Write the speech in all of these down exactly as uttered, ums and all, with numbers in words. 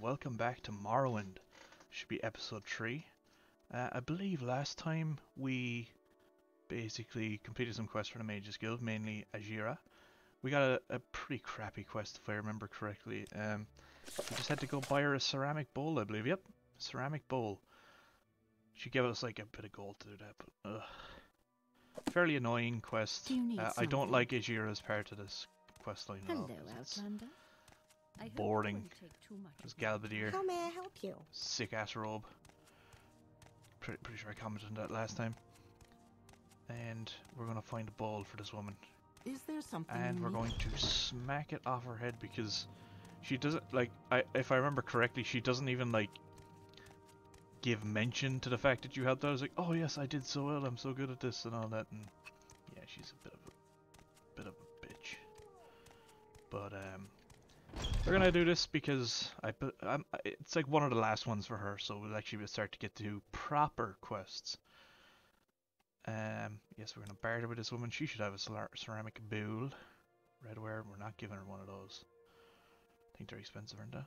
and welcome back to Morrowind. Should be episode three. Uh, I believe last time we basically completed some quests for the Mage's Guild, mainly Ajira. We got a, a pretty crappy quest if I remember correctly. Um, we just had to go buy her a ceramic bowl, I believe. Yep, ceramic bowl. She gave us like a bit of gold to do that, but ugh. Fairly annoying quest. Do uh, I don't like Ajira as part of this quest line. Hello, Outlander. Boring. There's Galbedir. How may I help you? Sick ass robe. Pretty, pretty sure I commented on that last time. And we're gonna find a ball for this woman. Is there something? And we're going to smack it off her head because she doesn't like. I, if I remember correctly, she doesn't even like give mention to the fact that you helped her. I was like, oh yes, I did so well. I'm so good at this and all that. And yeah, she's a bit of a bit of a bitch. But um. We're gonna do this because I, I'm, it's like one of the last ones for her, so we'll actually start to get to proper quests. Um, yes, we're gonna barter with this woman. She should have a ceramic bowl. Redware, we're not giving her one of those. I think they're expensive, aren't they?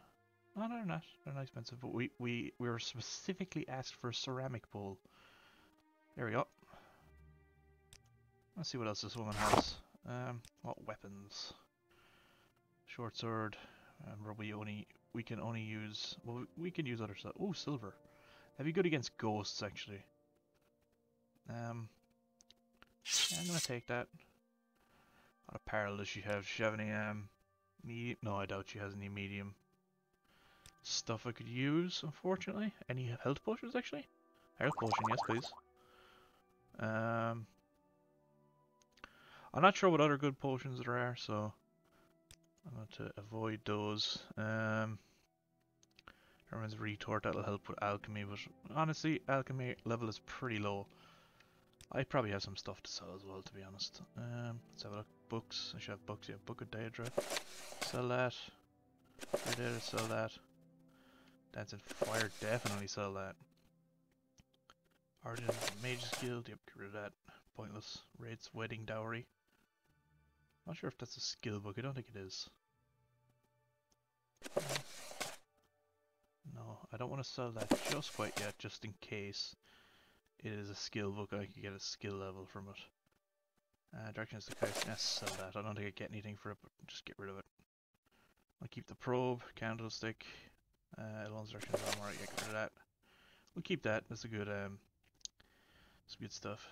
No, no, they're not. They're not expensive, but we, we, we were specifically asked for a ceramic bowl. There we go. Let's see what else this woman has. Um, what weapons? Short sword. Remember, we only we can only use well we can use other stuff. Oh, silver. That'd be good against ghosts actually. Um, yeah, I'm gonna take that. What apparel does she have? Does she have any um medium? No, I doubt she has any medium stuff I could use. Unfortunately, any health potions actually? Health potion, yes please. Um, I'm not sure what other good potions there are, so. I'm going to avoid those. Um, Herman's retort, that'll help with alchemy, but honestly, alchemy level is pretty low. I probably have some stuff to sell as well, to be honest. Um, let's have a look. Books. I should have books. Yeah, Book of Daedra. Sell that. Daedra, sell that. Dancing Fire, definitely sell that. Origin of the Mage's Guild. Yep, get rid of that. Pointless. Raids, Wedding Dowry. Not sure if that's a skill book, I don't think it is. No, I don't want to sell that just quite yet, just in case it is a skill book, I could get a skill level from it. Uh, Directions to Caius, yes, sell that. I don't think I get anything for it, but just get rid of it. I'll keep the probe, candlestick, uh, Elon's Directions Armor, yeah, get rid of that. We'll keep that, that's a good, um, that's good stuff.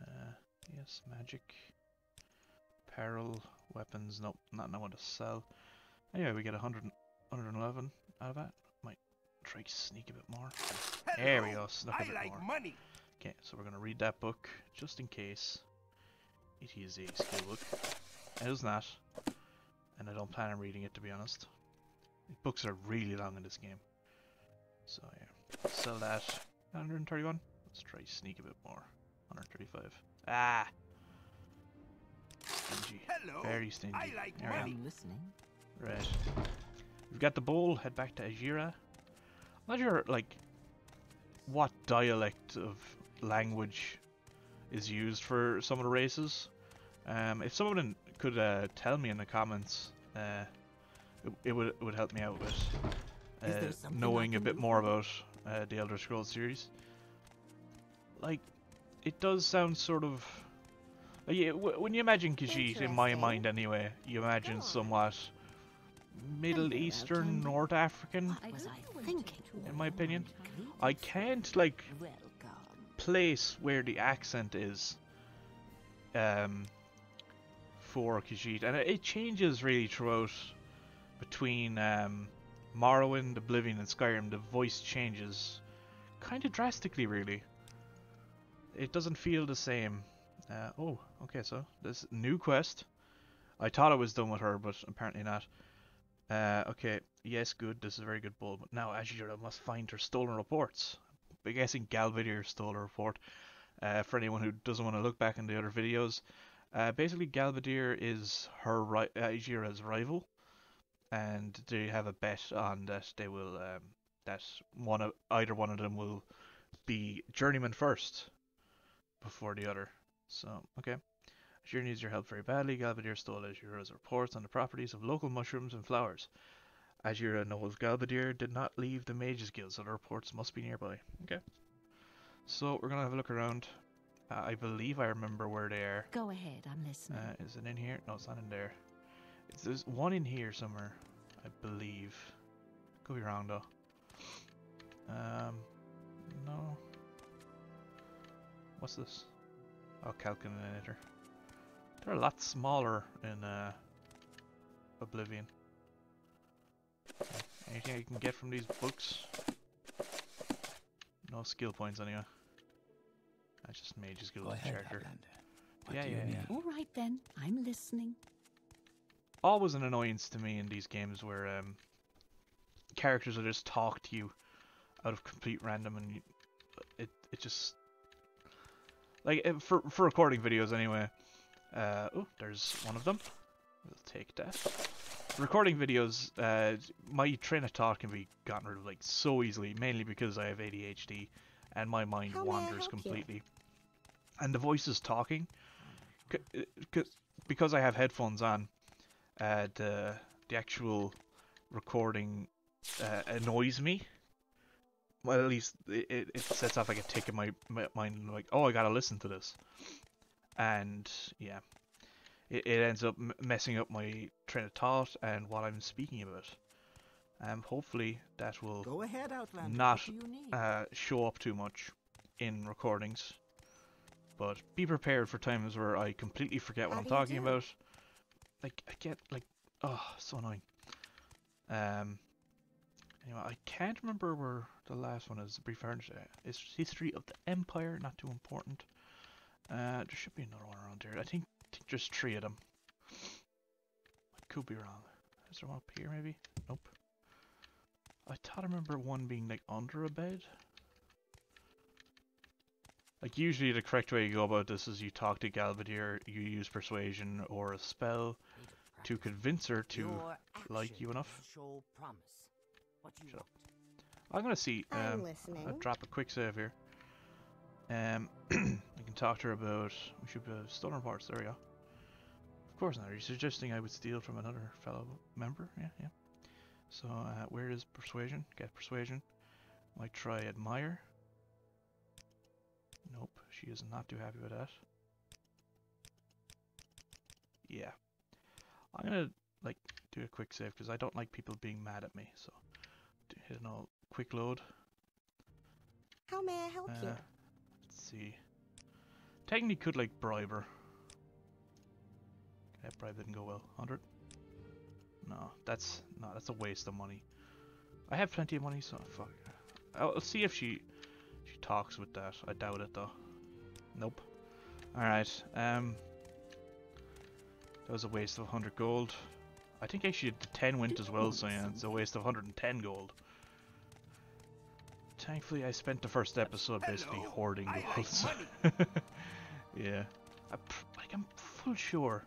Uh, yes, magic. Apparel, weapons, nope, nothing I want to sell. Anyway, we get one hundred, one eleven out of that. Might try to sneak a bit more. Hello, there we go, snuck a bit like more. Money. Okay, so we're going to read that book, just in case. It is a skill book. It is not. And I don't plan on reading it, to be honest. The books are really long in this game. So yeah, sell that. one hundred thirty-one, let's try to sneak a bit more. one hundred thirty-five. Ah! Stingy. Hello. Very stingy. I like money. Listening. Right. We've got the bowl, head back to Ajira. I'm not sure like what dialect of language is used for some of the races. Um if someone could uh, tell me in the comments, uh it, it would it would help me out with uh, knowing a bit more about uh, the Elder Scrolls series. Like it does sound sort of Yeah, when you imagine Khajiit, in my mind anyway, you imagine somewhat Middle Eastern, North African, in my opinion. I can't, like, place where the accent is um, for Khajiit. And it changes really throughout, between um, Morrowind, Oblivion and Skyrim, the voice changes kind of drastically, really. It doesn't feel the same. Uh, oh, okay, so this new quest. I thought I was done with her, but apparently not. Uh, okay, yes, good, this is a very good bowl, but now Azura must find her stolen reports. I'm guessing Galbedir stole her report. Uh, for anyone who doesn't want to look back in the other videos, uh, basically Galbedir is her ri Azura's rival, and they have a bet on that they will um, that one of either one of them will be journeyman first before the other. So, okay. Ajira needs your help very badly. Galbedir stole Ajira's reports on the properties of local mushrooms and flowers. Ajira knows Galbedir did not leave the Mage's Guild, so the reports must be nearby. Okay. So we're going to have a look around. Uh, I believe I remember where they are. Go ahead, I'm listening. Uh, is it in here? No, it's not in there. It's, there's one in here somewhere, I believe. Could be wrong though. Um, no. What's this? Oh, calculator. They're a lot smaller in uh, Oblivion. Anything I can get from these books? No skill points anyway. I just made just go character. Yeah, yeah, yeah. All right then, I'm listening. Always an annoyance to me in these games where um, characters will just talk to you out of complete random, and you, it it just like for for recording videos anyway. Uh, oh, there's one of them. We'll take that. Recording videos, uh, my train of thought can be gotten rid of like so easily, mainly because I have A D H D and my mind How wanders completely. You? And the voices talking, c c because I have headphones on, uh, the the actual recording uh, annoys me. Well, at least it, it sets off like a tick in my, my mind, like, oh, I gotta listen to this, and yeah. It, it ends up m messing up my train of thought and what I'm speaking about. Um, hopefully that will Go ahead, Outlander. not uh, show up too much in recordings. But be prepared for times where I completely forget what How I'm talking about. Like I get like oh so annoying. Um. Anyway, I can't remember where the last one is. The brief history of the Empire. Not too important. Uh, there should be another one around here. I think. Just three of them. I could be wrong. Is there one up here maybe? Nope. I thought I remember one being like under a bed. Like usually the correct way you go about this is you talk to Galbedir, you use persuasion or a spell to convince her to like you enough. What you Shut up. I'm gonna see. Um, I'll drop a quick save here. Um, I can talk to her about. We should have stolen parts. There we go. Of course not. Are you suggesting I would steal from another fellow member? Yeah, yeah. So, uh, where is persuasion? Get persuasion. Might try admire. Nope, she is not too happy with that. Yeah. I'm gonna, like, do a quick save because I don't like people being mad at me. So, hit an all quick load. How may I help uh, you? See, technically could like bribe her. That bribe didn't go well. Hundred? No, that's no, that's a waste of money. I have plenty of money, so fuck. I'll see if she she talks with that. I doubt it though. Nope. All right. Um, that was a waste of hundred gold. I think actually the ten went as well, so yeah, it's a waste of hundred and ten gold. Thankfully, I spent the first episode basically Hello. hoarding gold. Like yeah, I pr like I'm full sure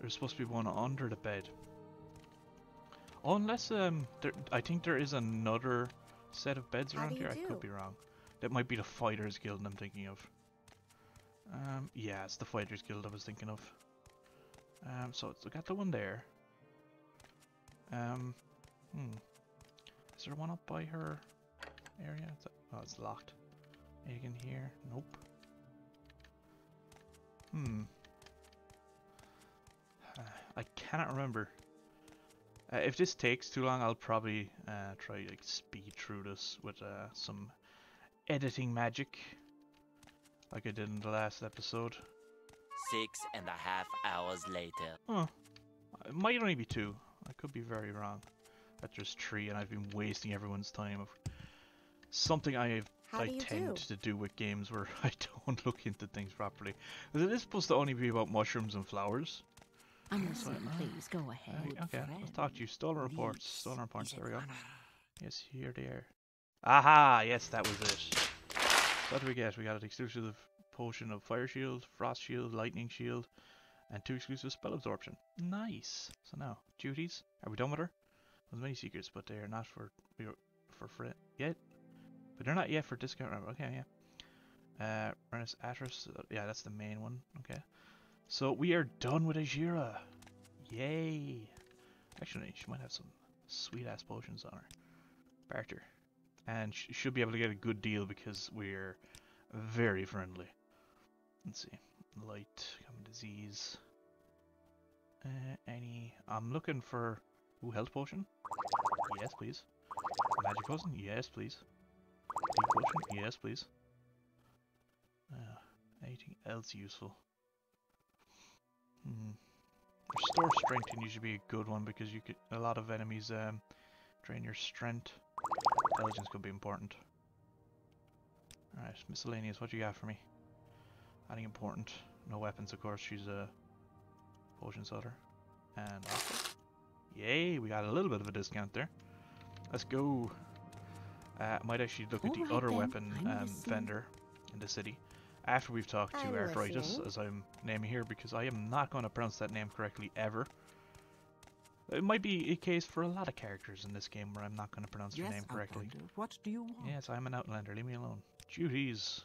there's supposed to be one under the bed. Oh, unless um, there, I think there is another set of beds How around here. Do? I could be wrong. That might be the Fighters Guild I'm thinking of. Um, yeah, it's the Fighters Guild I was thinking of. Um, so it's got the one there. Um, hmm, is there one up by her? Area? It's, oh, it's locked. Anything in here? Nope. Hmm. Uh, I cannot remember. Uh, if this takes too long, I'll probably uh, try like speed through this with uh, some editing magic, like I did in the last episode. Six and a half hours later. Oh, it might only be two. I could be very wrong. That's just three, and I've been wasting everyone's time. Of Something I I tend do? to do with games where I don't look into things properly. It is supposed to only be about mushrooms and flowers. I'm so, listening, please go ahead. Uh, okay, let's talk to you. Stolen reports. Stolen reports. There we go. Yes, here they are. Aha! Yes, that was it. What do we get? We got an exclusive potion of fire shield, frost shield, lightning shield, and two exclusive spell absorption. Nice. So now duties. Are we done with her? There's many secrets, but they are not for for for yet. But they're not yet for discount. Okay, yeah. Uh, Renus Atris. Yeah, that's the main one. Okay. So we are done with Ajira. Yay. Actually, she might have some sweet-ass potions on her. Barter. And she should be able to get a good deal because we're very friendly. Let's see. Light, common disease. Uh, any... I'm looking for... Ooh, health potion? Yes, please. Magic potion? Yes, please. Health potion? Yes, please. Uh, anything else useful? Hmm. Restore strength can usually be a good one because you could... A lot of enemies um, drain your strength. Intelligence could be important. Alright, miscellaneous, what do you got for me? Anything important? No weapons, of course. She's a potion seller. And off. Yay, we got a little bit of a discount there. Let's go. Uh, might actually look All at the right other then. weapon um, vendor in the city after we've talked to Arthritis, as I'm naming here, because I am not going to pronounce that name correctly ever. It might be a case for a lot of characters in this game where I'm not going to pronounce yes, your name correctly. Outlander. What do you want? Yes, I'm an Outlander. Leave me alone. Duties.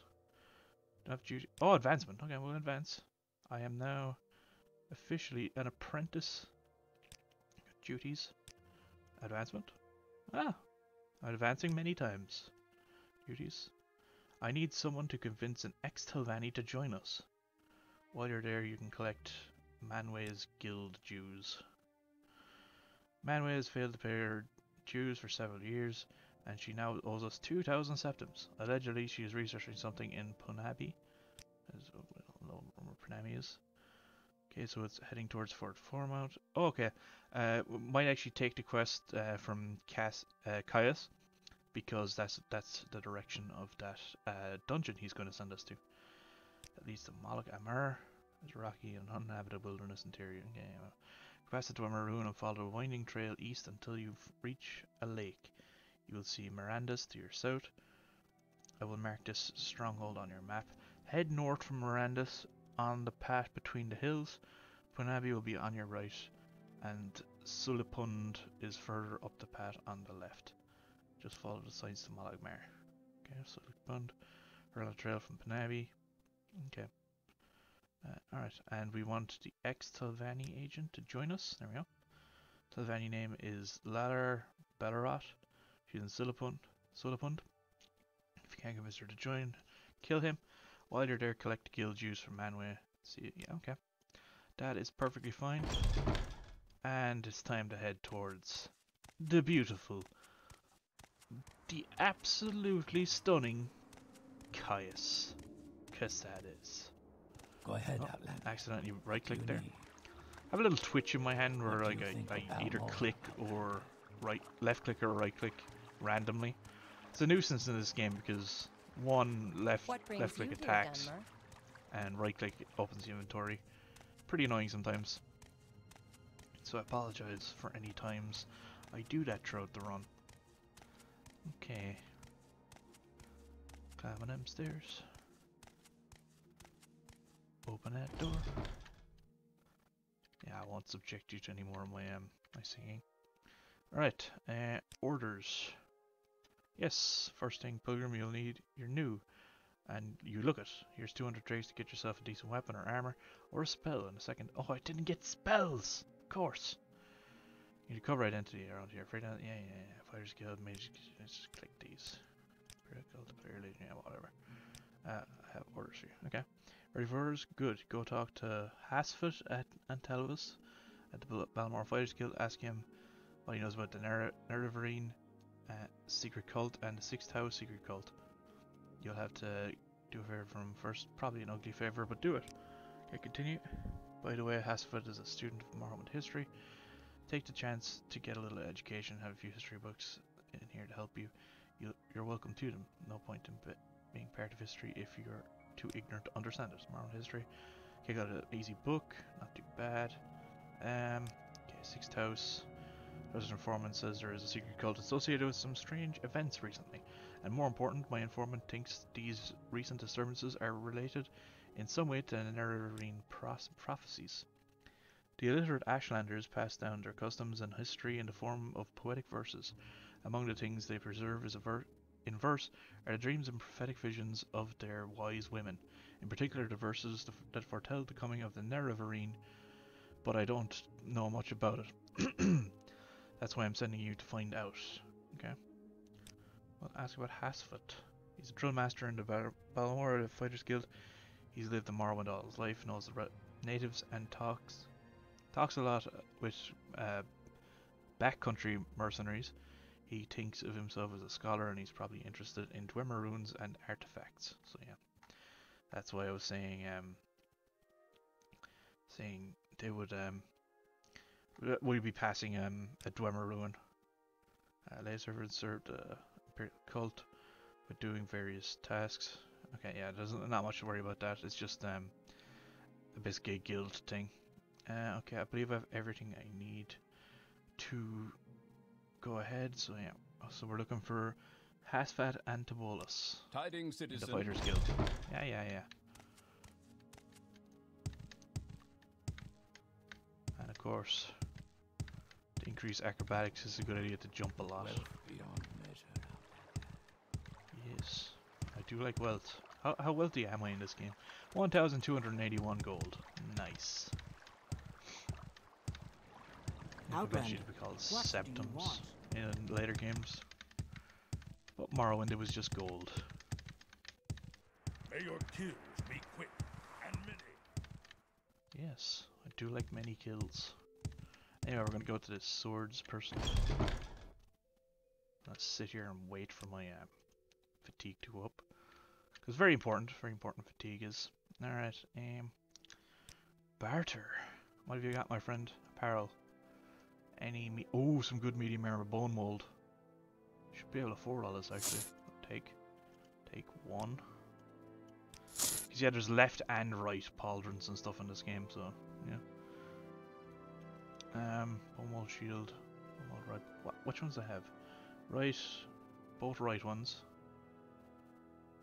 Don't have duty. Oh, advancement. Okay, we'll advance. I am now officially an apprentice. Duties. Advancement. Ah, I'm advancing many times. Duties. I need someone to convince an ex-Telvanni to join us. While you're there, you can collect Mage's Guild dues. Manway has failed to pay her dues for several years, and she now owes us two thousand septims. Allegedly, she is researching something in Punabi. I don't know where Punabi is. Okay, so it's heading towards Fort Formount. Oh, okay. Uh, we might actually take the quest uh, from Cass, uh, Caius, because that's that's the direction of that uh, dungeon he's going to send us to. That leads to Moloch Amar. It's rocky and uninhabitable wilderness interior. Okay, well. Pass the Dwemer ruin and follow a winding trail east until you reach a lake. You will see Miranda's to your south. I will mark this stronghold on your map. Head north from Miranda's on the path between the hills. Punabi will be on your right, and Sulipund is further up the path on the left. Just follow the signs to Moloch Amar. Okay, Sulipund. Run a trail from Punabi. Okay. Uh, Alright, and we want the ex-Telvanni agent to join us. There we go. Telvanni name is Ladar Bellerot. She's in Sulipund. Sulipund. If you can't convince her to join, kill him. While you're there, collect the guild dues from Manway. See, yeah, okay. That is perfectly fine. And it's time to head towards the beautiful, the absolutely stunning Caius Cosades. Go ahead, oh, Outlander. Accidentally right-click there. I have a little twitch in my hand where like I, I either click or right, left-click or right-click randomly. It's a nuisance in this game because one left left-click attacks and right-click opens the inventory. Pretty annoying sometimes. So I apologize for any times I do that throughout the run. Okay. Climbing them stairs. Open that door. Yeah, I won't subject you to any more of my, um, my singing. Alright, uh, orders. Yes, first thing, Pilgrim, you'll need your new. And you look it. Here's two hundred trades to get yourself a decent weapon or armor, or a spell in a second. Oh, I didn't get spells! Of course. You need to cover identity around here. Afraid of, yeah, yeah, yeah. Fighters Guild, Mage's Guild. Let's just click these. Critical to player lead, yeah, whatever. Uh, I have orders for you. Okay. Reverse, good. Go talk to Hasphat at Antabolus at the Balmora Fighters Guild. Ask him what he knows about the Nerevarine uh, secret cult and the Sixth House secret cult. You'll have to do a favor for him first. Probably an ugly favor, but do it. Okay, continue. By the way, Hasphat is a student of Morrowind history. Take the chance to get a little education. Have a few history books in here to help you. You'll, you're welcome to them. No point in being part of history if you're too ignorant to understand it. Morrowind history. Okay, got an easy book. Not too bad. Um, okay, Sixth House. There's an informant says there is a secret cult associated with some strange events recently. And more important, my informant thinks these recent disturbances are related in some way to Nerevarine prophecies. The illiterate Ashlanders pass down their customs and history in the form of poetic verses. Among the things they preserve is a verse. In verse are the dreams and prophetic visions of their wise women, in particular the verses that foretell the coming of the Nerevarine, but I don't know much about it. That's why I'm sending you to find out. Okay. I'll ask about Hasphat. He's a drill master in the Bal Balmora Fighters Guild. He's lived in Morrowind all his life, knows the natives, and talks talks a lot with uh, backcountry mercenaries. He thinks of himself as a scholar, and he's probably interested in Dwemer runes and artifacts. So yeah, that's why I was saying um, saying they would um, we'd be passing um, a Dwemer ruin. Uh, lay servants served the Imperial cult with doing various tasks. Okay, yeah, there's not much to worry about that. It's just um, a basically guild thing. Uh, okay, I believe I have everything I need to go ahead. So yeah, so we're looking for Hasphat Antabolus. Tidings, citizen. The Fighters Guild. Yeah, yeah, yeah. And of course, to increase acrobatics, is a good idea to jump a lot. Wealth beyond measure. Yes, I do like wealth. How, how wealthy am I in this game? one thousand two hundred eighty-one gold. Nice. I bet she'd be called septums in later games. But Morrowind, it was just gold. May your kills be quick and many. Yes, I do like many kills. Anyway, we're gonna go to this swords person. Let's sit here and wait for my uh, fatigue to go up. Because very important, very important fatigue is. Alright, um, barter. What have you got, my friend? Apparel. Any me oh, some good medium armor bone mold. Should be able to afford all this actually. Take, take one. Cause yeah, there's left and right pauldrons and stuff in this game, so yeah. Um, bone mold shield, bone mold right. What? Which ones do I have? Right, both right ones.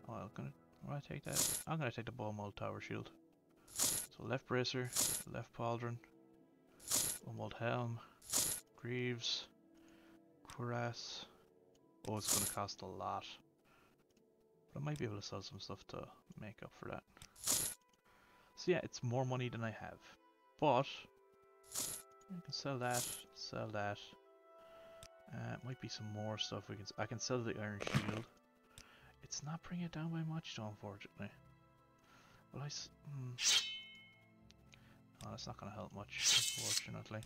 Oh, I'm gonna, I'm gonna take that. I'm gonna take the bone mold tower shield. So left bracer, left pauldron, bone mold helm. Greaves, cuirass. Oh, it's going to cost a lot, but I might be able to sell some stuff to make up for that. So yeah, it's more money than I have, but I can sell that, sell that. Uh, might be some more stuff we can. I can sell the iron shield. It's not bringing it down by much, though, unfortunately. Well, I. Mm. Oh, that's not going to help much, unfortunately.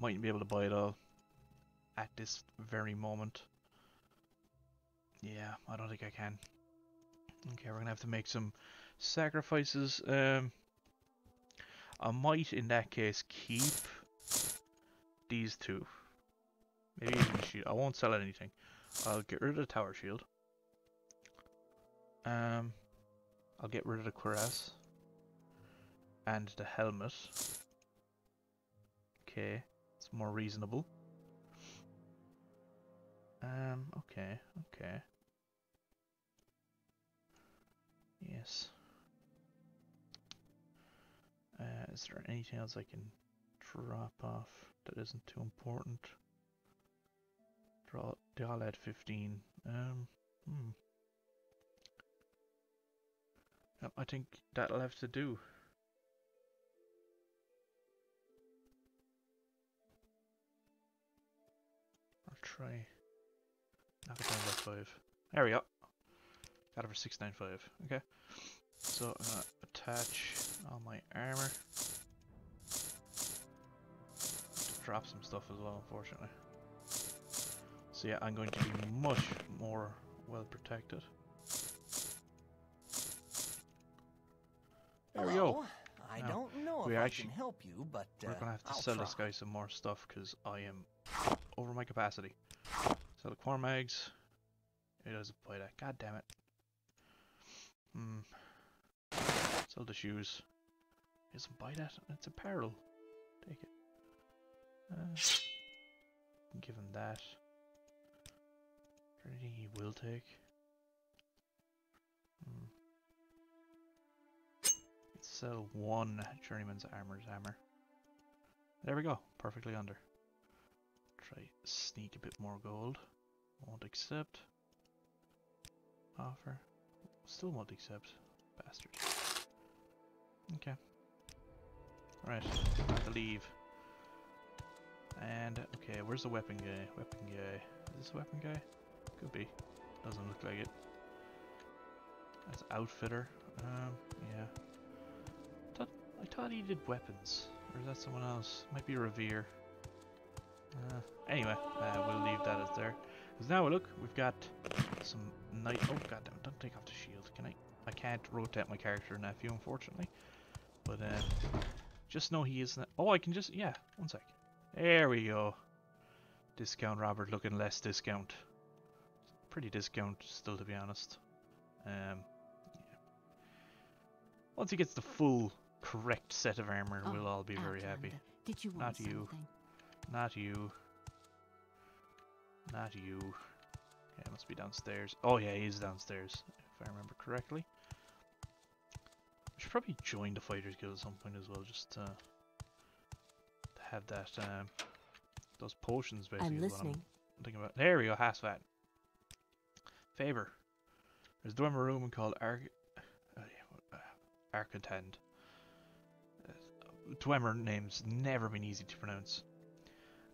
Mightn't be able to buy it all at this very moment. Yeah, I don't think I can. Okay, we're going to have to make some sacrifices. Um, I might, in that case, keep these two. Maybe even the shield. I won't sell anything. I'll get rid of the tower shield. Um, I'll get rid of the cuirass. And the helmet. Okay, it's more reasonable. Um, okay, okay. Yes. Uh, is there anything else I can drop off that isn't too important? Draw, they all had fifteen. Um, hmm. Yep, I think that'll have to do. Try knock it down by five. There we go. Got it for six nine five. Okay. So I'm gonna attach all my armor. Drop some stuff as well, unfortunately. So yeah, I'm going to be much more well protected. There Hello. we go. I now, don't know if I actually, can help you, but uh, we're gonna have to I'll sell try. this guy some more stuff because I am over my capacity. So the Quarmags, it doesn't buy that. God damn it. Hmm. Sell the shoes. It doesn't buy that. It's apparel. Take it. Uh, give him that. Is there anything he will take? Hmm. Let's sell one journeyman's armor's hammer. There we go. Perfectly under. Try sneak a bit more gold. Won't accept. Offer. Still won't accept. Bastard. Okay. Alright, time to leave. And, okay, where's the weapon guy? Weapon guy. Is this a weapon guy? Could be. Doesn't look like it. That's Outfitter. Um, yeah. I thought, I thought he did weapons. Or is that someone else? Might be Revere. Uh, anyway, uh, we'll leave that as there. Because now, look, we've got some knight. Oh, goddamn, don't take off the shield. Can I? I can't rotate my character in that view, unfortunately. But, uh, just know he isn't. Oh, I can just. Yeah, one sec. There we go. Discount Robert looking less discount. Pretty discount still, to be honest. Um, yeah. Once he gets the full correct set of armor, oh, we'll all be very happy. Did you want Not something? you. Not you. Not you. Okay, it must be downstairs. Oh yeah, he is downstairs, if I remember correctly. I should probably join the Fighters Guild at some point as well, just to have that, um, those potions basically. I'm listening. Is what I'm thinking about. There we go, Hasphat. Favor. There's a Dwemer room called Ark... Uh, uh, Arkngthand. Uh, Dwemer name's never been easy to pronounce.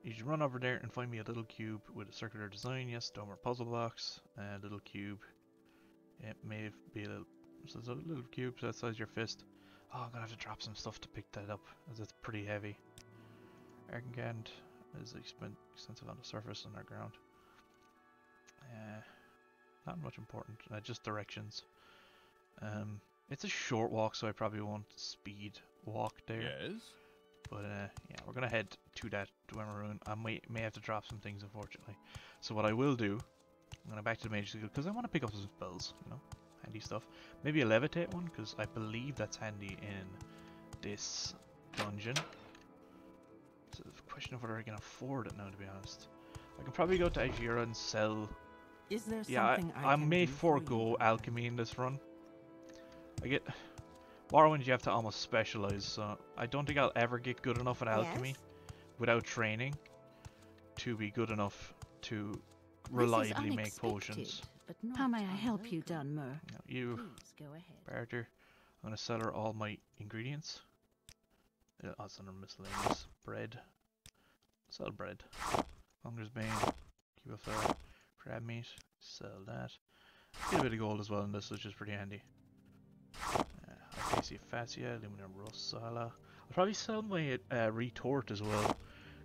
You should run over there and find me a little cube with a circular design. Yes, Dwemer puzzle box. A uh, little cube. It may be a little... So there's a little cube so that size your fist. Oh, I'm gonna have to drop some stuff to pick that up, as it's pretty heavy. Arkngthand is extensive on the surface and underground. Uh, not much important, uh, just directions. Um, it's a short walk, so I probably won't speed walk there. Yes. But uh, yeah, we're gonna head to that Dwemer ruin. I may may have to drop some things, unfortunately. So what I will do, I'm gonna back to the Mage's Guild because I want to pick up some spells, you know, handy stuff. Maybe a levitate one because I believe that's handy in this dungeon. So the question of whether I can afford it now, to be honest. I can probably go to Ajira and sell. Is there yeah, something I, I, I can may do forego alchemy in this run. I get Morrowind, you have to almost specialize, so I don't think I'll ever get good enough at alchemy yes. without training to be good enough to reliably make potions. But how may I help you, Dunmer? No, you, go ahead. Barter. I'm gonna sell her all my ingredients. Yeah, that's under miscellaneous. Bread. Sell bread. Hunger's Bane. Keep a fire. Crab meat. Sell that. Get a bit of gold as well in this, which is pretty handy. Acacia fascia, aluminum rust, sala. I'll probably sell my uh, retort as well,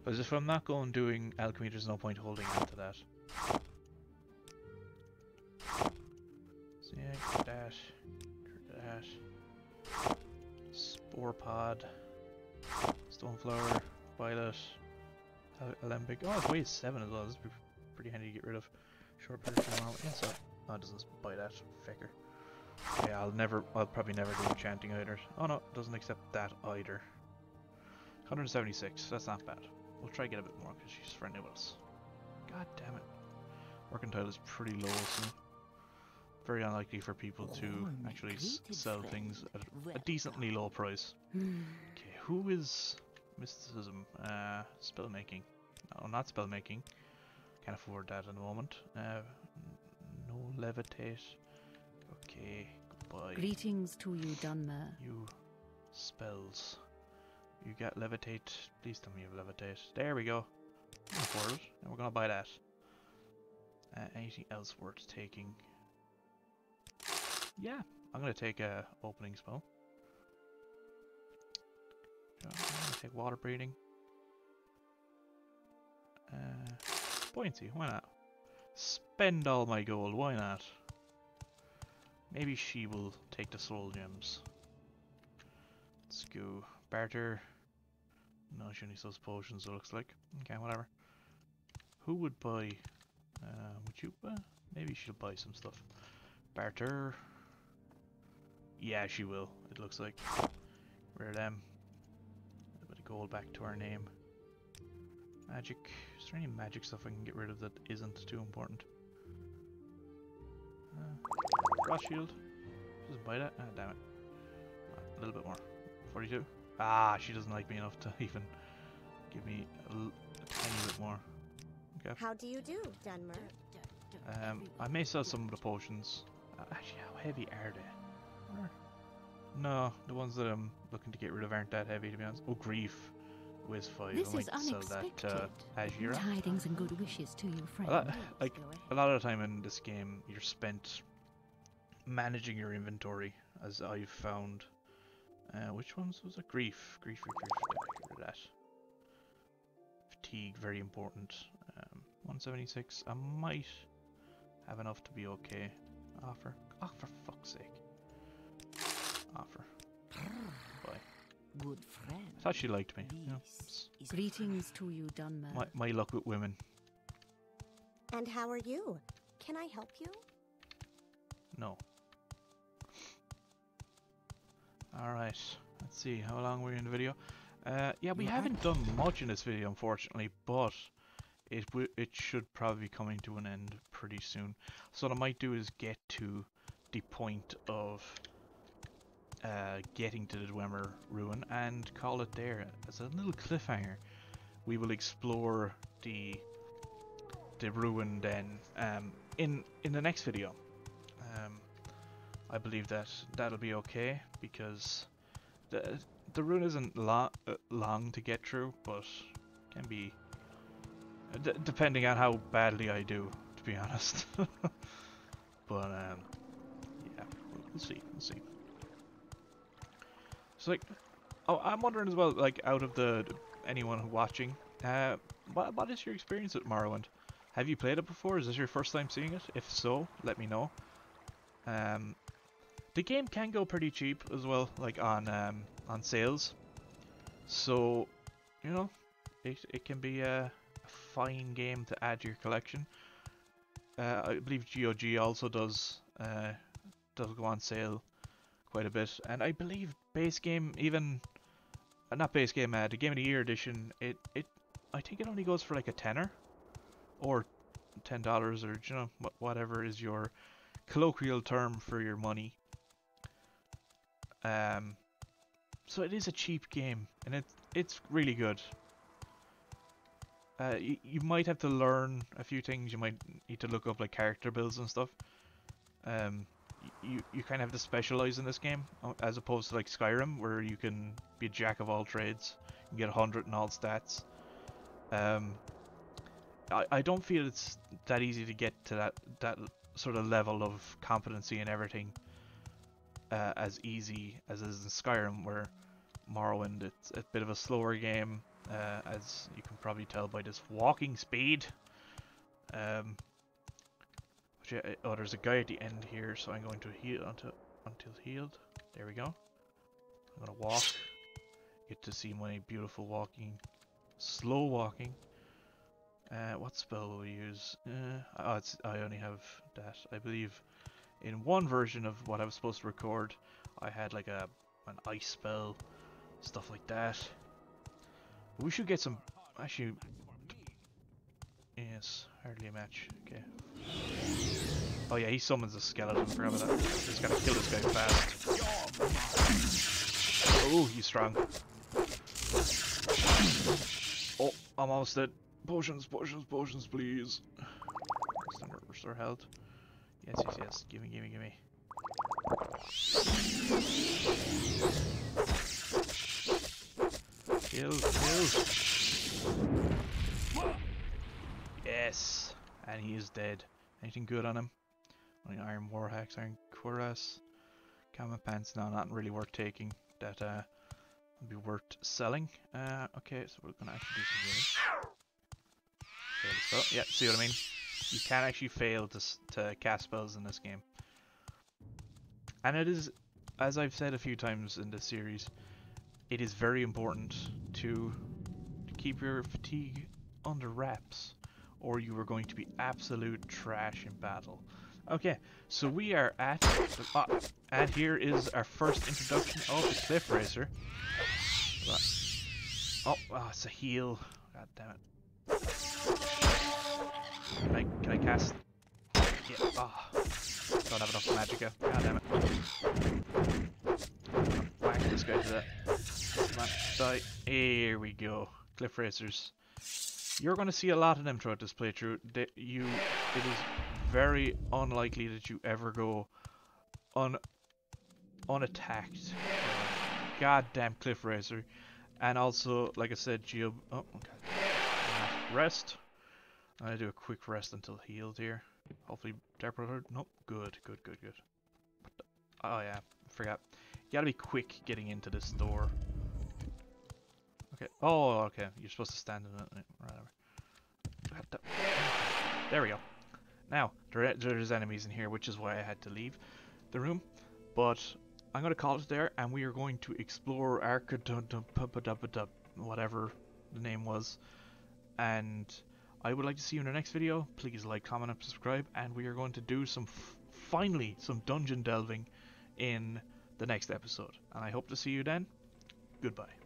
because if I'm not going doing alchemy, there's no point holding on to that. So yeah, get that, get that. Spore pod, stoneflower, violet, alembic. Oh, it weighs seven as well. This would be pretty handy to get rid of. Short period of time. Yeah, so oh, it doesn't buy that fecker. Yeah, I'll never, I'll probably never do enchanting either. Oh no, doesn't accept that either. one hundred seventy-six, that's not bad. We'll try to get a bit more because she's friendly with us. God damn it. Mercantile is pretty low, so very unlikely for people to actually sell things at a decently low price. Okay, who is mysticism? Uh, spellmaking. No, not spellmaking. Can't afford that at the moment. Uh, no levitate. Okay, goodbye. Greetings to you, Dunmer. You spells. You got levitate. Please tell me you have levitate. There we go. Afford it. And we're gonna buy that. Uh, anything else worth taking? Yeah, I'm gonna take a uh, opening spell. I'm gonna take water breathing. Uh, pointy. Why not? Spend all my gold. Why not? Maybe she will take the soul gems. Let's go. Barter. No, she only sells potions, it looks like. Okay, whatever. Who would buy? Uh, would you? Uh, maybe she'll buy some stuff. Barter. Yeah, she will, it looks like. Rare them. A bit of gold back to our name. Magic. Is there any magic stuff I can get rid of that isn't too important? Uh, Frost shield. Just buy that. Ah, damn it. A little bit more. forty-two. Ah, she doesn't like me enough to even give me a, a tiny bit more. Okay. How do you do, Dunmer? Um, I may sell some of the potions. Uh, actually, how heavy are they? No, the ones that I'm looking to get rid of aren't that heavy, to be honest. Oh, grief. whiz for you this link is so that uh, Ajira. Tidings and good wishes to your friend. Uh, like a lot of the time in this game, you're spent managing your inventory, as I've found. Uh, which ones was it? Grief, grief, grief, grief. That. Fatigue, very important. Um, one seventy-six. I might have enough to be okay. Offer. Oh, for fuck's sake. Offer. Bye. Good friend. I thought she liked me. Yeah. Greetings to you, Dunmer. My, my luck with women. And how are you? Can I help you? No. Alright. Let's see. How long were you in the video? Uh, yeah, we what? haven't done much in this video, unfortunately, but it w it should probably be coming to an end pretty soon. So what I might do is get to the point of... Uh, getting to the Dwemer ruin and call it there as a little cliffhanger. We will explore the the ruin then um, in in the next video. Um, I believe that that'll be okay because the the ruin isn't lo uh, long to get through, but can be d depending on how badly I do, to be honest. But um, yeah, we'll see, we'll see. So like, oh, I'm wondering as well, like, out of the, the anyone watching, uh, what, what is your experience with Morrowind? Have you played it before? Is this your first time seeing it? If so, let me know. Um, the game can go pretty cheap as well, like on um, on sales. So, you know, it it can be a, a fine game to add to your collection. Uh, I believe G O G also does uh, does go on sale quite a bit, and I believe. Base game, even uh, not base game, uh, the Game of the Year edition. It, it, I think it only goes for like a tenner, or ten dollars, or you know, whatever is your colloquial term for your money. Um, so it is a cheap game, and it, it's really good. Uh, you, you might have to learn a few things. You might need to look up like character builds and stuff. Um. You, you kind of have to specialize in this game, as opposed to like Skyrim, where you can be a jack of all trades and get one hundred in all stats. Um, I, I don't feel it's that easy to get to that, that sort of level of competency and everything uh, as easy as is in Skyrim, where Morrowind, it's a bit of a slower game, uh, as you can probably tell by this walking speed. Um, Oh, there's a guy at the end here, so I'm going to heal until until healed. There we go. I'm gonna walk. Get to see my beautiful walking, slow walking. Uh, what spell will we use? Uh, oh, it's, I only have that. I believe in one version of what I was supposed to record, I had like a an ice spell, stuff like that. But we should get some. Actually, yes, hardly a match. Okay. Oh yeah, he summons a skeleton. Grab that. Just gotta kill this guy fast. Oh, he's strong. Oh, I'm almost dead. Potions, potions, potions, please. Restore health. Yes, yes, yes. Gimme, gimme, gimme. Kill, kill. Yes, and he is dead. Anything good on him? Only iron war hacks, iron cuirass, camo pants. No, not really worth taking. That uh, would be worth selling. Uh, okay, so we're gonna actually do some healing. Yeah, see what I mean? You can actually fail to to cast spells in this game, and it is, as I've said a few times in this series, it is very important to, to keep your fatigue under wraps, or you are going to be absolute trash in battle. Okay, so we are at, the, ah, and here is our first introduction of the Cliff Racer. Oh, oh, it's a heal. God damn it. Can I, can I cast? Yeah, oh, don't have enough magicka. God damn it. Whack this guy to that. Come on, die. Here we go. Cliff Racers. You're going to see a lot of them throughout this playthrough. They, you, it is very unlikely that you ever go un, unattacked. Goddamn Cliff Racer. And also, like I said, Geo... Oh, okay. Rest. I'm going to do a quick rest until healed here. Hopefully, Depredator... Nope. Good, good, good, good. Oh, yeah. Forgot. You gotta be quick getting into this door. Okay. Oh, okay. You're supposed to stand in it. Right over. There we go. Now, there, there's enemies in here, which is why I had to leave the room. But... I'm going to call it there, and we are going to explore Arkngthand, whatever the name was. And I would like to see you in the next video. Please like, comment, and subscribe. And we are going to do some, f finally, some dungeon delving in the next episode. And I hope to see you then. Goodbye.